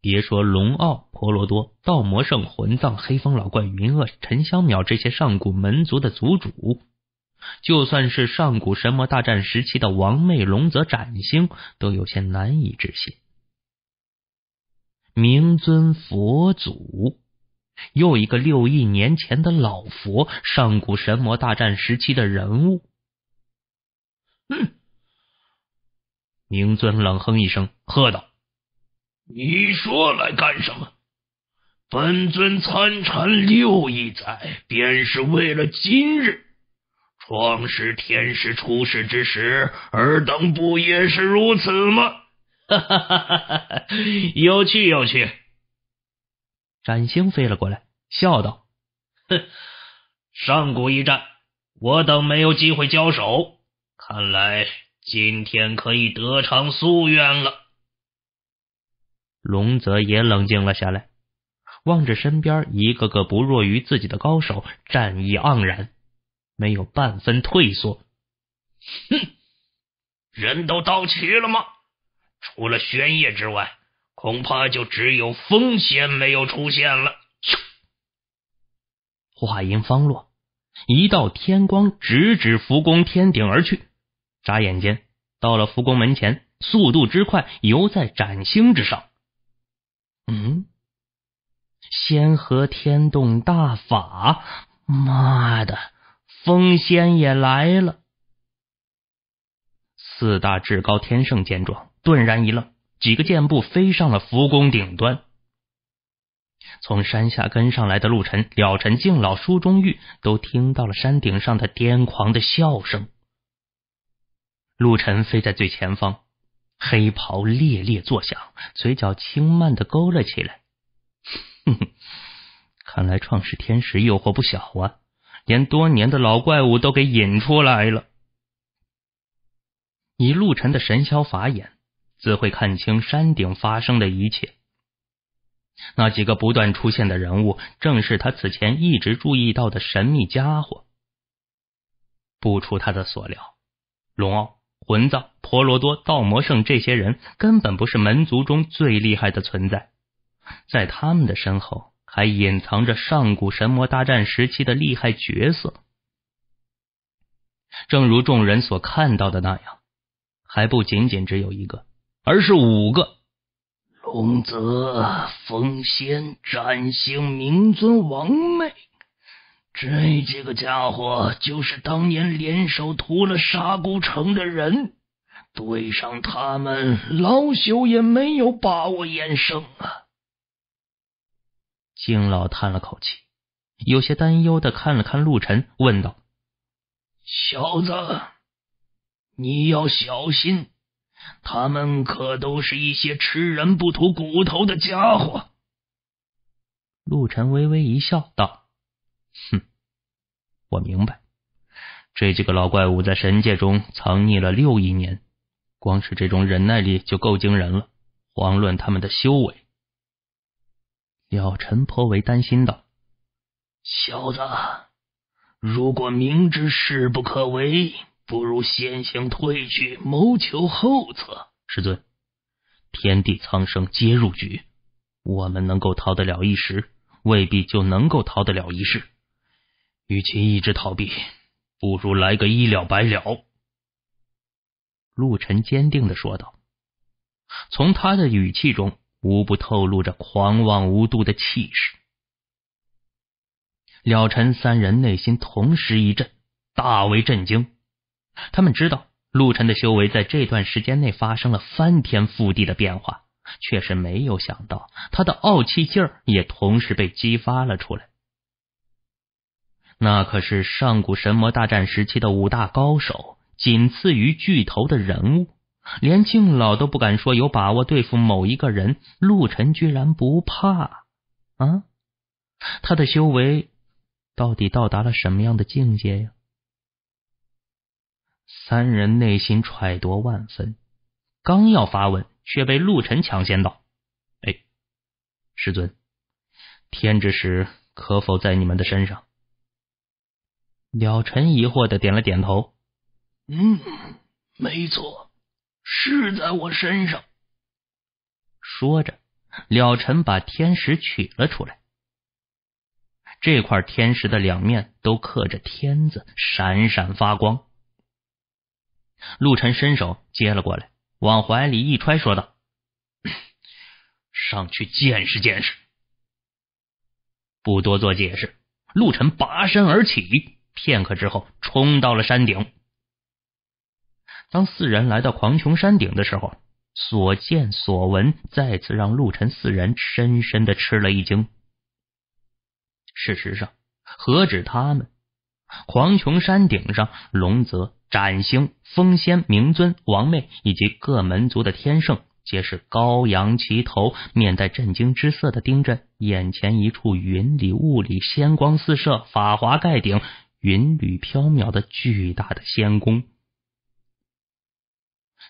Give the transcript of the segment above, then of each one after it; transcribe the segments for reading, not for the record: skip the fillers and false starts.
别说龙傲、婆罗多、盗魔圣、魂藏、黑风老怪、云恶、沉香鸟这些上古门族的族主，就算是上古神魔大战时期的王魅、龙泽、展星，都有些难以置信。明尊佛祖，又一个6亿年前的老佛，上古神魔大战时期的人物。明尊冷哼一声，喝道：“你说来干什么？本尊参禅6亿载，便是为了今日。创世、天时、出世之时，尔等不也是如此吗？”哈哈哈哈！有趣有趣。展星飞了过来，笑道：“哼，上古一战，我等没有机会交手，看来今天可以得偿夙愿了。”龙泽也冷静了下来，望着身边一个个不弱于自己的高手，战意盎然，没有半分退缩。哼，人都到齐了吗？除了玄烨之外，恐怕就只有风仙没有出现了。话音方落，一道天光直指浮宫天顶而去，眨眼间到了浮宫门前，速度之快，游在展星之上。仙和天动大法，妈的，风仙也来了！四大至高天圣见状，顿然一愣，几个箭步飞上了浮宫顶端。从山下跟上来的陆晨、了尘、敬老、舒中玉都听到了山顶上的癫狂的笑声。陆晨飞在最前方，黑袍猎猎作响，嘴角轻慢地勾了起来。看来创世天时诱惑不小啊，连多年的老怪物都给引出来了。以陆晨的神霄法眼，自会看清山顶发生的一切。那几个不断出现的人物，正是他此前一直注意到的神秘家伙。不出他的所料，龙傲、魂藏、婆罗多、盗魔圣这些人根本不是门族中最厉害的存在，在他们的身后还隐藏着上古神魔大战时期的厉害角色。正如众人所看到的那样，还不仅仅只有一个，而是5个。龙泽、风仙、展星、明尊、王魅，这几个家伙就是当年联手屠了沙孤城的人，对上他们，老朽也没有把握衍生啊。敬老叹了口气，有些担忧地看了看陆晨，问道：“小子，你要小心，他们可都是一些吃人不吐骨头的家伙。”陆晨微微一笑，道：“我明白，这几个老怪物在神界中藏匿了6亿年，光是这种忍耐力就够惊人了，遑论他们的修为。”了尘颇为担心道：“小子，如果明知事不可为，不如先行退去，谋求后策。”“师尊，天地苍生皆入局，我们能够逃得了一时，未必就能够逃得了一世。与其一直逃避，不如来个一了百了。”陆晨坚定地说道，从他的语气中无不透露着狂妄无度的气势。了尘三人内心同时一震，大为震惊。他们知道陆尘的修为在这段时间内发生了翻天覆地的变化，却是没有想到他的傲气劲儿也同时被激发了出来。那可是上古神魔大战时期的5大高手，仅次于巨头的人物，连敬老都不敢说有把握对付某一个人，陆晨居然不怕啊！他的修为到底到达了什么样的境界呀？三人内心揣度万分，刚要发问，却被陆晨抢先道：“哎，师尊，天之石可否在你们的身上？”了尘疑惑地点了点头：“没错，是在我身上。”说着，了尘把天石取了出来。这块天石的两面都刻着天字，闪闪发光。陆晨伸手接了过来，往怀里一揣，说道：“上去见识见识。”不多做解释，陆晨拔身而起，片刻之后冲到了山顶。当四人来到狂穹山顶的时候，所见所闻再次让陆晨四人深深的吃了一惊。事实上，何止他们，狂穹山顶上，龙泽、展星、风仙、明尊、王妹以及各门族的天圣皆是高扬其头，面带震惊之色的盯着眼前一处云里雾里、仙光四射、法华盖顶、云缕飘渺的巨大的仙宫。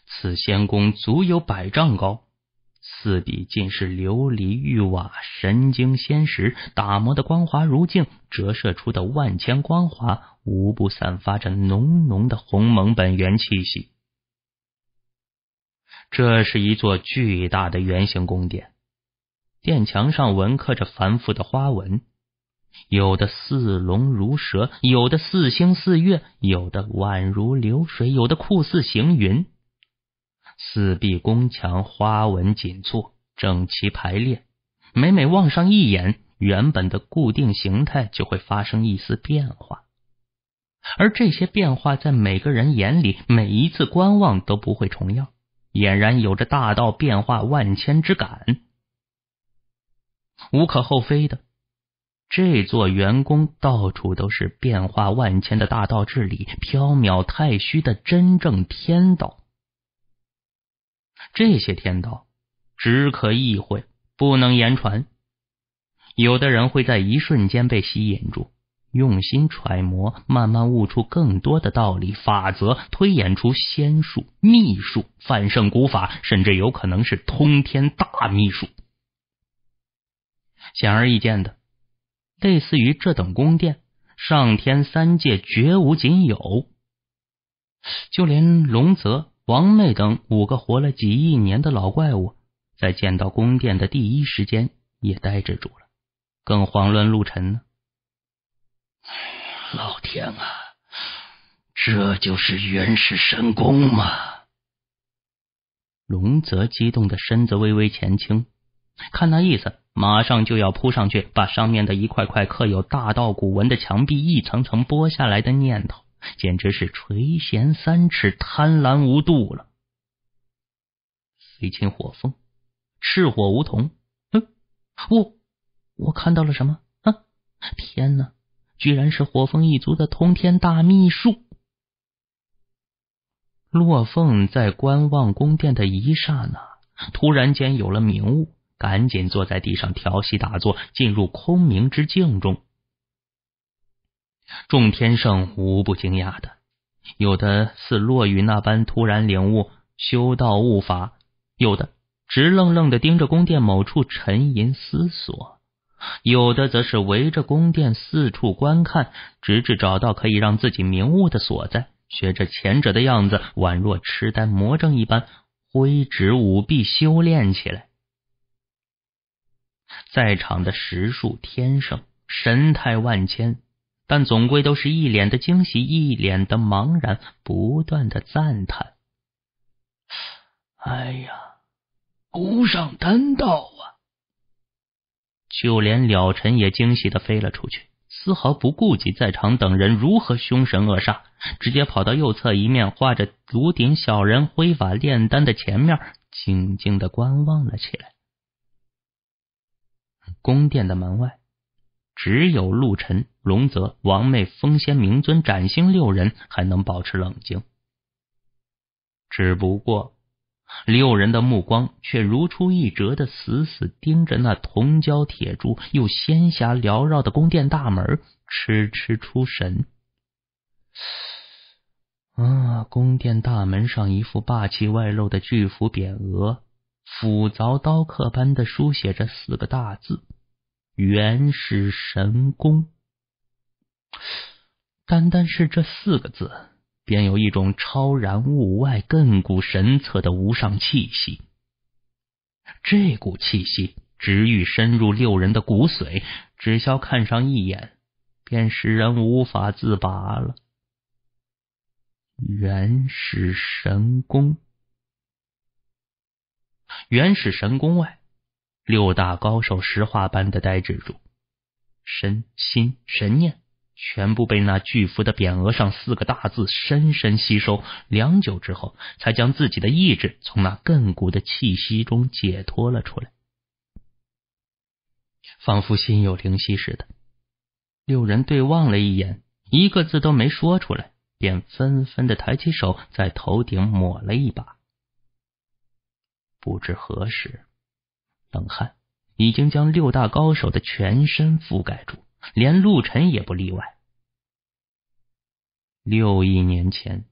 此仙宫足有100丈高，四壁尽是琉璃玉瓦、神晶仙石，打磨的光滑如镜，折射出的万千光华无不散发着浓浓的鸿蒙本源气息。这是一座巨大的圆形宫殿，殿墙上纹刻着繁复的花纹，有的似龙如蛇，有的似星似月，有的宛如流水，有的酷似行云。四壁宫墙花纹紧错，整齐排列，每每望上一眼，原本的固定形态就会发生一丝变化，而这些变化在每个人眼里，每一次观望都不会重样，俨然有着大道变化万千之感。无可厚非的，这座圆宫到处都是变化万千的大道至理，缥缈太虚的真正天道。这些天道只可意会，不能言传。有的人会在一瞬间被吸引住，用心揣摩，慢慢悟出更多的道理、法则，推演出仙术、秘术、范圣古法，甚至有可能是通天大秘术。显而易见的，类似于这等宫殿，上天三界绝无仅有。就连龙泽、王妹等5个活了几亿年的老怪物，在见到宫殿的第一时间也呆滞住了，更遑论陆晨呢。老天啊，这就是原始神宫吗？龙泽激动的身子微微前倾，看那意思，马上就要扑上去，把上面的一块块刻有大道古文的墙壁一层层剥下来的念头，简直是垂涎三尺，贪婪无度了。飞禽火凤，赤火梧桐。我看到了什么啊？天哪，居然是火凤一族的通天大秘术。洛凤在观望宫殿的一刹那，突然间有了明悟，赶紧坐在地上调息打坐，进入空明之境中。众天圣无不惊讶的，有的似落雨那般突然领悟修道悟法，有的直愣愣地盯着宫殿某处沉吟思索，有的则是围着宫殿四处观看，直至找到可以让自己明悟的所在，学着前者的样子，宛若痴呆魔怔一般，挥指舞臂修炼起来。在场的10数天圣神态万千，但总归都是一脸的惊喜，一脸的茫然，不断的赞叹。哎呀，无上丹道啊！就连了尘也惊喜的飞了出去，丝毫不顾及在场等人如何凶神恶煞，直接跑到右侧一面画着炉顶小人挥法炼丹的前面，静静的观望了起来。宫殿的门外，只有陆晨、龙泽、王妹、风仙、明尊、展星6人还能保持冷静。只不过6人的目光却如出一辙的死死盯着那铜胶铁柱又仙霞缭绕的宫殿大门，痴痴出神。宫殿大门上一副霸气外露的巨幅匾额，斧凿刀刻般的书写着4个大字：原始神宫。单单是这4个字，便有一种超然物外、亘古神策的无上气息。这股气息直欲深入六人的骨髓，只消看上一眼，便使人无法自拔了。原始神功外，六大高手石化般的呆滞住，身心神念全部被那巨幅的匾额上四个大字深深吸收，良久之后才将自己的意志从那亘古的气息中解脱了出来，仿佛心有灵犀似的。六人对望了一眼，一个字都没说出来，便纷纷的抬起手在头顶抹了一把。不知何时，冷汗已经将六大高手的全身覆盖住，连陆晨也不例外。6亿年前，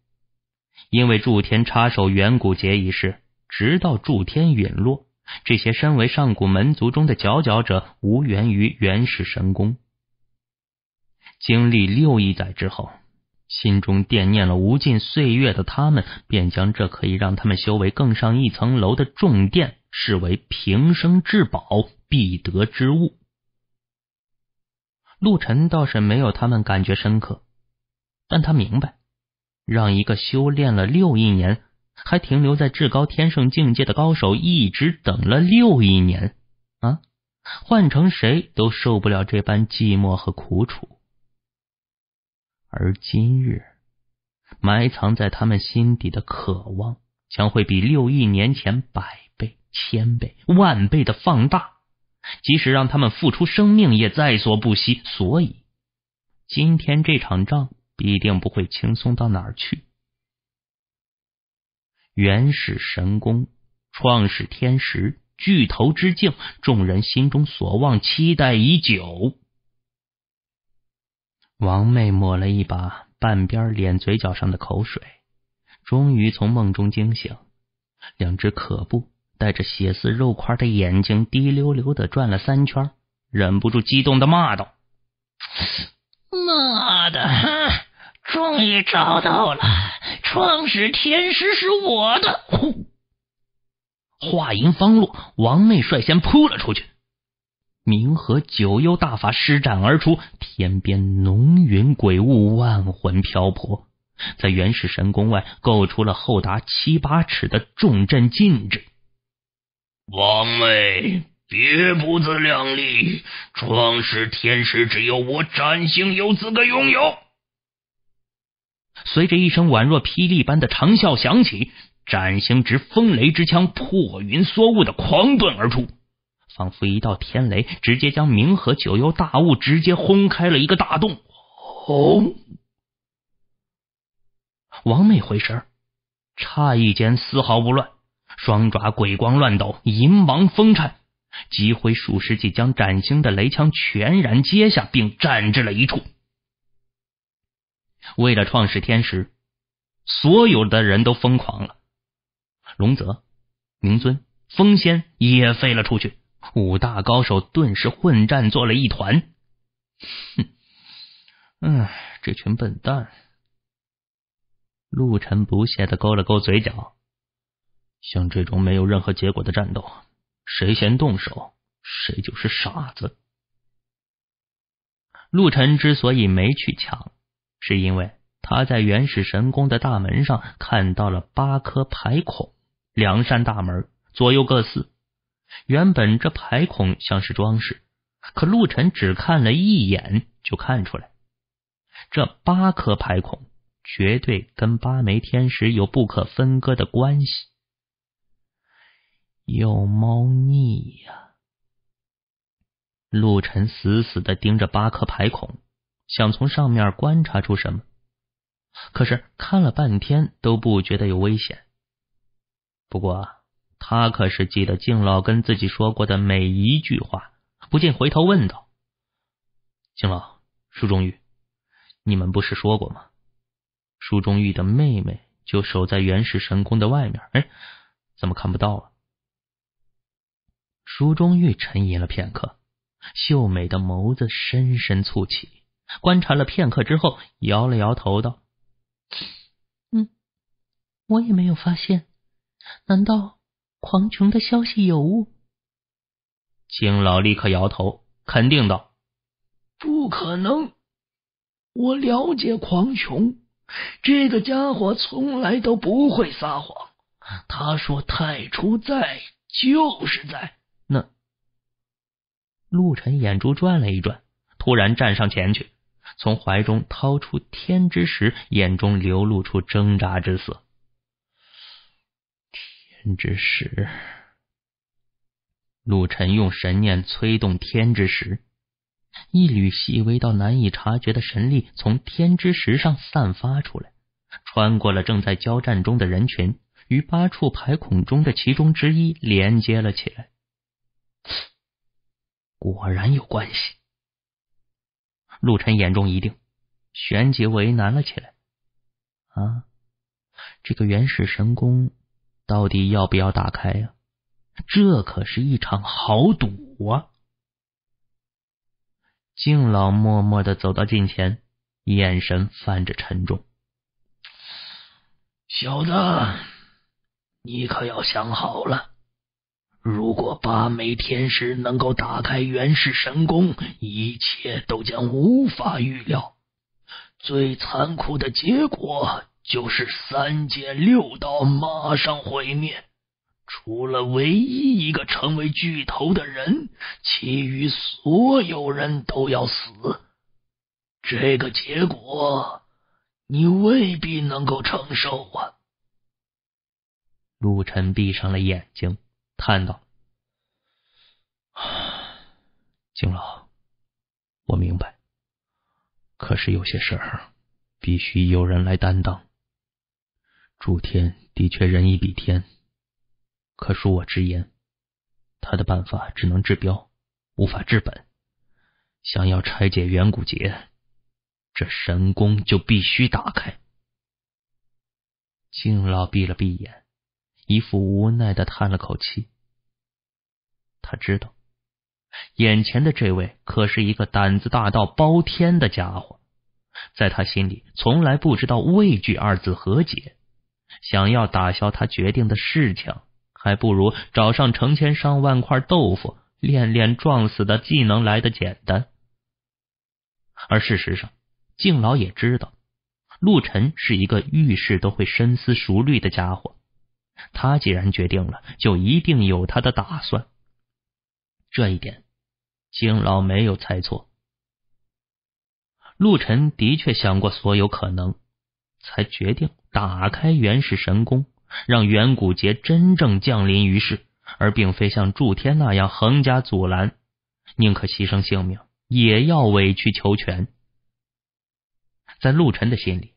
因为祝天插手远古劫一事，直到祝天陨落，这些身为上古门族中的佼佼者无缘于原始神功。经历6亿载之后，心中惦念了无尽岁月的他们，便将这可以让他们修为更上一层楼的重殿视为平生至宝，必得之物。陆晨倒是没有他们感觉深刻，但他明白，让一个修炼了6亿年还停留在至高天圣境界的高手一直等了6亿年啊，换成谁都受不了这般寂寞和苦楚。而今日埋藏在他们心底的渴望，将会比6亿年前100倍、1000倍、1000倍的放大，即使让他们付出生命也在所不惜，所以今天这场仗必定不会轻松到哪儿去。原始神功、创始天时、巨头之境，众人心中所望，期待已久。王妹抹了一把半边脸嘴角上的口水，终于从梦中惊醒，两只可怖带着血丝肉块的眼睛滴溜溜的转了3圈，忍不住激动的骂道：“妈的，终于找到了！创始天时是我的！”话音方落，王妹率先扑了出去，冥河九幽大法施展而出，天边浓云鬼雾，万魂漂泊，在原始神功外构出了厚达7-8尺的重阵禁制。王妹，别不自量力，创世天时只有我展星有资格拥有。随着一声宛若霹雳般的长啸响起，展星执风雷之枪，破云缩雾的狂遁而出。仿佛一道天雷直接将冥河九幽大雾直接轰开了一个大洞。哦！王妹回神，诧异间丝毫不乱，双爪鬼光乱抖，银芒风颤，急挥数十记将展星的雷枪全然接下，并站至了一处。为了创世天时，所有的人都疯狂了，龙泽、明尊、风仙也飞了出去，五大高手顿时混战做了一团。这群笨蛋。陆晨不屑地勾了勾嘴角，像这种没有任何结果的战斗，谁先动手谁就是傻子。陆晨之所以没去抢，是因为他在原始神宫的大门上看到了8颗排孔，2扇大门左右各4，原本这排孔像是装饰，可陆晨只看了一眼就看出来，这8颗排孔绝对跟8枚天石有不可分割的关系。有猫腻呀！陆晨死死地盯着8颗排孔，想从上面观察出什么，可是看了半天都不觉得有危险。不过他可是记得敬老跟自己说过的每一句话，不禁回头问道：“敬老，舒中玉，你们不是说过吗？舒中玉的妹妹就守在原始神宫的外面，哎，怎么看不到啊？”舒中玉沉吟了片刻，秀美的眸子深深蹙起，观察了片刻之后，摇了摇头道：“我也没有发现，难道？”狂琼的消息有误，邢老立刻摇头，肯定道：“不可能，我了解狂雄，这个家伙从来都不会撒谎。他说太初在，就是在。”那陆晨眼珠转了一转，突然站上前去，从怀中掏出天之石，眼中流露出挣扎之色。天之石，陆晨用神念催动天之石，一缕细微到难以察觉的神力从天之石上散发出来，穿过了正在交战中的人群，与八处排孔中的其中之一连接了起来。果然有关系。陆晨眼中一定，旋即为难了起来。啊，这个原始神功到底要不要打开呀？这可是一场豪赌啊！敬老默默地走到近前，眼神泛着沉重。小子，你可要想好了。如果八枚天石能够打开原始神功，一切都将无法预料。最残酷的结果就是三界六道马上毁灭，除了唯一一个成为巨头的人，其余所有人都要死。这个结果，你未必能够承受啊。陆晨闭上了眼睛，叹道：“敬老，我明白，可是有些事儿必须有人来担当。诸天的确仁义比天，可恕我直言，他的办法只能治标，无法治本。想要拆解远古劫，这神功就必须打开。”敬老闭了闭眼，一副无奈地叹了口气。他知道，眼前的这位可是一个胆子大到包天的家伙，在他心里从来不知道畏惧二字何解。想要打消他决定的事情，还不如找上成千上万块豆腐，练练撞死的技能来得简单。而事实上，敬老也知道，陆晨是一个遇事都会深思熟虑的家伙。他既然决定了，就一定有他的打算。这一点，敬老没有猜错。陆晨的确想过所有可能，才决定打开原始神功，让远古劫真正降临于世，而并非像诸天那样横加阻拦，宁可牺牲性命，也要委曲求全。在陆晨的心里，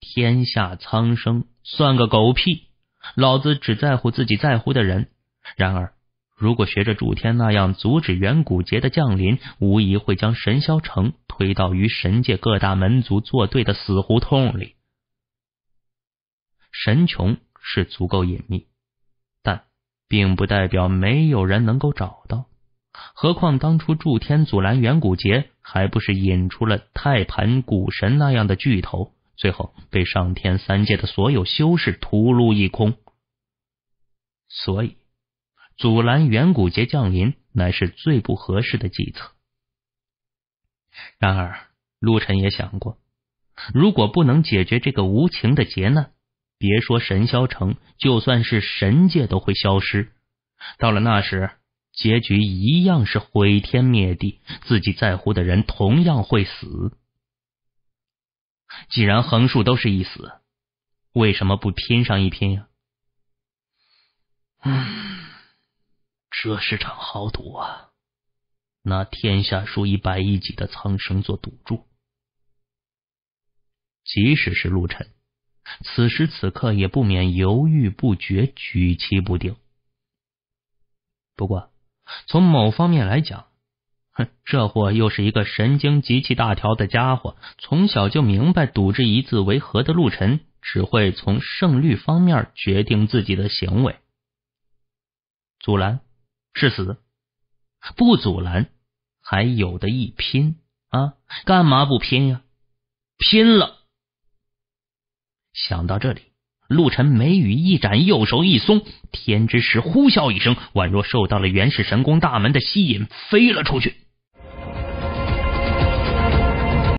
天下苍生算个狗屁，老子只在乎自己在乎的人。然而，如果学着诸天那样阻止远古劫的降临，无疑会将神霄城推到与神界各大门族作对的死胡同里。神穹是足够隐秘，但并不代表没有人能够找到。何况当初诸天阻拦远古劫，还不是引出了太盘古神那样的巨头，最后被上天三界的所有修士屠戮一空。所以，阻拦远古劫降临乃是最不合适的计策。然而，陆晨也想过，如果不能解决这个无情的劫难，别说神霄城，就算是神界都会消失。到了那时，结局一样是毁天灭地，自己在乎的人同样会死。既然横竖都是一死，为什么不拼上一拼呀？这是场豪赌啊！拿天下数以百亿级的苍生做赌注。即使是陆晨，此时此刻也不免犹豫不决，举棋不定。不过，从某方面来讲，这货又是一个神经极其大条的家伙，从小就明白赌这一字为何的陆晨，只会从胜率方面决定自己的行为。阻拦是死，不阻拦还有的一拼啊！干嘛不拼呀？拼了！想到这里，陆晨眉宇一展，右手一松，天之石呼啸一声，宛若受到了元始神功大门的吸引，飞了出去。